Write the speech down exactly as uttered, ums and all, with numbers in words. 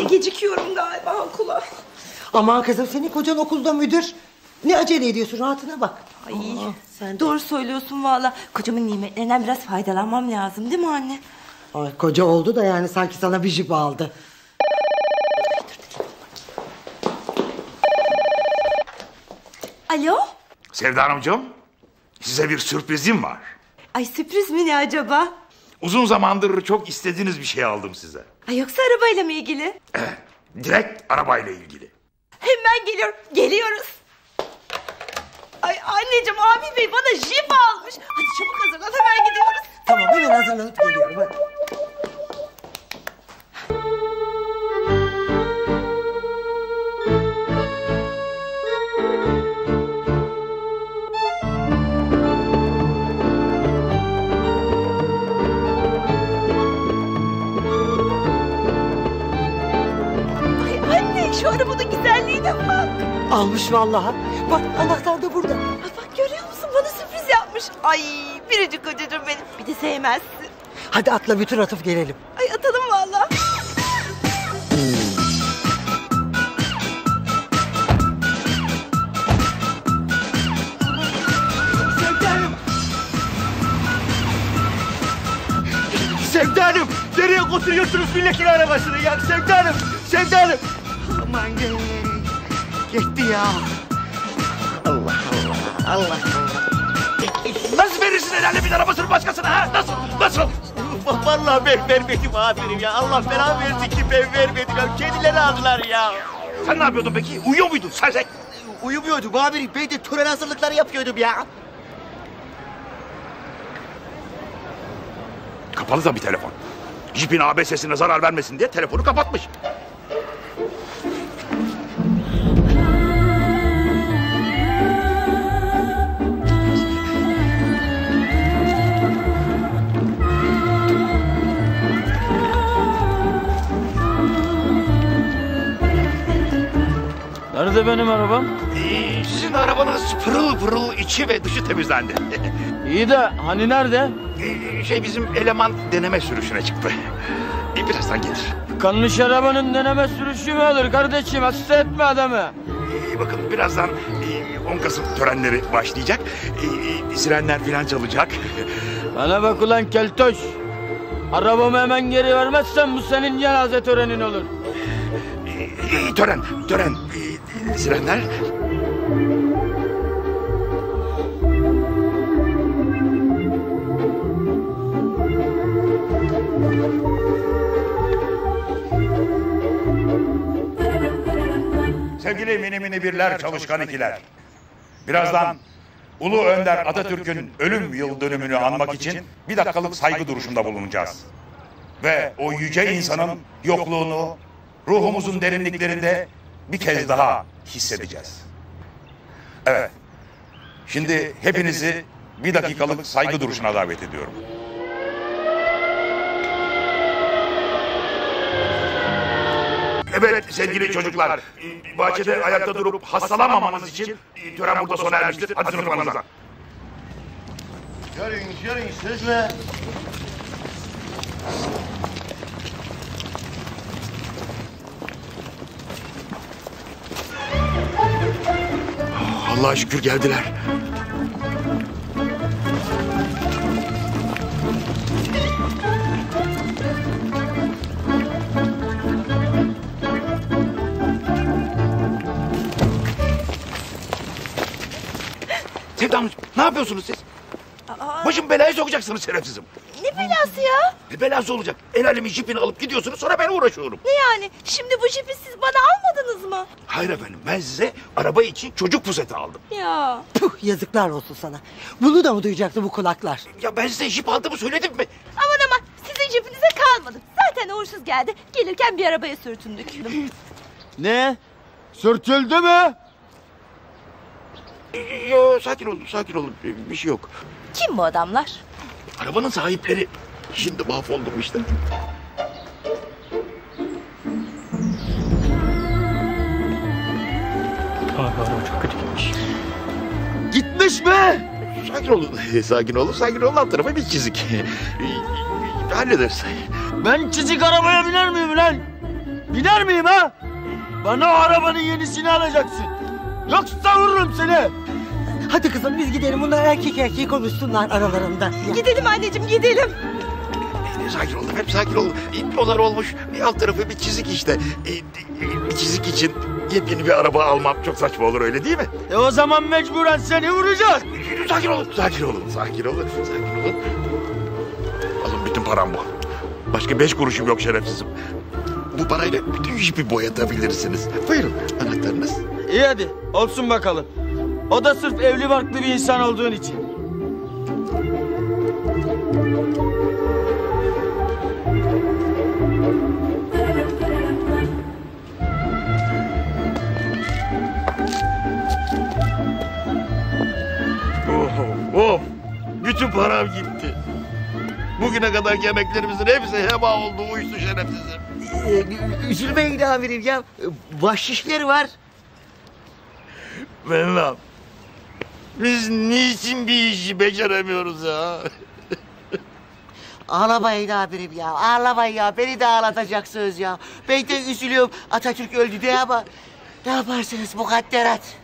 Yine gecikiyorum galiba okula. Aman kızım, senin kocan okulda müdür. Ne acele ediyorsun, rahatına bak. Ay, aa, sen doğru söylüyorsun valla. Kocamın nimetlerinden biraz faydalanmam lazım değil mi anne? Ay, koca oldu da yani sanki sana bir jip aldı. Alo? Sevda Hanımcığım, size bir sürprizim var. Ay, sürpriz mi ne acaba? Uzun zamandır çok istediğiniz bir şey aldım size. Ay, yoksa arabayla mı ilgili? Evet, direkt arabayla ilgili. Hemen geliyorum, geliyoruz. Ay anneciğim, Amil Bey bana jip almış. Hadi çabuk hazırlan, hemen gidiyoruz. Tamam, hemen hazırlanıp geliyorum. Hadi. Şu arabanın güzelliğine bak. Almış vallahi. Bak, anahtar da burada. Ay bak, görüyor musun? Bana sürpriz yapmış. Ay biricik kocacığım benim. Bir de sevmezsin. Hadi atla, bir tur atıp gelelim. Ay atalım vallahi. Sevda Hanım. Sevda Hanım. Nereye götürüyorsunuz milletin arabasını ya? Sevda Hanım. Sevda Hanım. Aman gel, gitti ya. Allah Allah, Allah Allah. Nasıl verirsin helalimin arabasını başkasına ha? Nasıl, nasıl? Vallahi ben vermedim aferin ya. Allah bela verdi ki ben vermedim ya. Kendileri aldılar ya. Sen ne yapıyordun peki? Uyuyor muydun sersek? Uyumuyordum aferin. Ben de tören hazırlıkları yapıyordum ya. Kapalı da bir telefon. Jip'in A B S'sine zarar vermesin diye telefonu kapatmış. Nerede benim arabam? Ee, sizin arabanız pırıl pırıl içi ve dışı temizlendi. İyi de hani nerede? Ee, şey bizim eleman deneme sürüşüne çıktı. Ee, birazdan gelir. Kanlı arabanın deneme sürüşü mü olur kardeşim? Hasta etme adamı. Ee, bakın birazdan e, on Kasım törenleri başlayacak. E, e, sirenler filan çalacak. Bana bak ulan keltoş. Arabamı hemen geri vermezsen bu senin cenaze törenin olur. Ee, e, tören, tören. Sirenler. Sevgili mini mini birler, çalışkan ikiler. Birazdan Ulu Önder Atatürk'ün ölüm yıl dönümünü anmak için bir dakikalık saygı duruşunda bulunacağız. Ve o yüce insanın yokluğunu ruhumuzun derinliklerinde bir kez daha hissedeceğiz. Evet. Şimdi hepinizi bir dakikalık saygı duruşuna davet ediyorum. Evet sevgili çocuklar, bahçede ayakta durup hastalanmamanız için tören burada sona ermiştir. Hadi sınıflarınıza. Görün, görün sözle. Allah'a şükür geldiler. Sevda Hanım, ne yapıyorsunuz siz? Aa. Başım belaya sokacaksınız şerefsizim. Ne belası ya? Ne belası olacak? El alemin jipini alıp gidiyorsunuz, sonra ben uğraşıyorum. Ne yani? Şimdi bu jipi siz bana almadınız mı? Hayır efendim, ben size araba için çocuk puseti aldım. Ya. Puh, yazıklar olsun sana. Bunu da mı duyacaktı bu kulaklar? Ya ben size jip aldığımı söyledim mi? Aman aman, sizin jipinize kalmadım. Zaten uğursuz geldi, gelirken bir arabaya sürtündük. Ne? Sürtüldü mü? Yo, sakin olun, sakin olun. Bir şey yok. Kim bu adamlar? Arabanın sahipleri. Şimdi mahvoldum işte. Abi araba çok kötü gitmiş. Gitmiş mi? Sakin olun, sakin olun, sakin olun. Alt tarafa bir çizik. Hallederiz. Ben çizik arabaya biner miyim lan? Biner miyim ha? Bana arabanın yenisini alacaksın. Yoksa vururum seni. Hadi kızım biz gidelim. Bunlar erkek erkeği konuşsunlar aralarında. Gidelim anneciğim gidelim. Sakin olun, hep sakin olun. Dolar olmuş, alt tarafı bir çizik işte. Bir çizik için yepyeni bir araba almam çok saçma olur öyle değil mi? E o zaman mecburen seni vuracağız. Sakin olun, sakin olun, sakin olun, sakin olun. Alın bütün param bu. Başka beş kuruşum yok şerefsizim. Bu parayla bütün jipi boyatabilirsiniz. Buyurun anahtarınız. İyi hadi, olsun bakalım. O da sırf evli barklı bir insan olduğun için. Of! Bütün param gitti. Bugüne kadarki emeklerimizin hepsi heba oldu, uyusun şerefsizim. Ee, üzülmeyin de amirim ya. Bahşişleri var. Vallahi biz niçin bir işi beceremiyoruz ya? Ağlamayın amirim ya, ağlamayın ya. Beni de ağlatacak söz ya. Ben de üzülüyorum Atatürk öldü diye ama... ne yaparsınız mukadderat?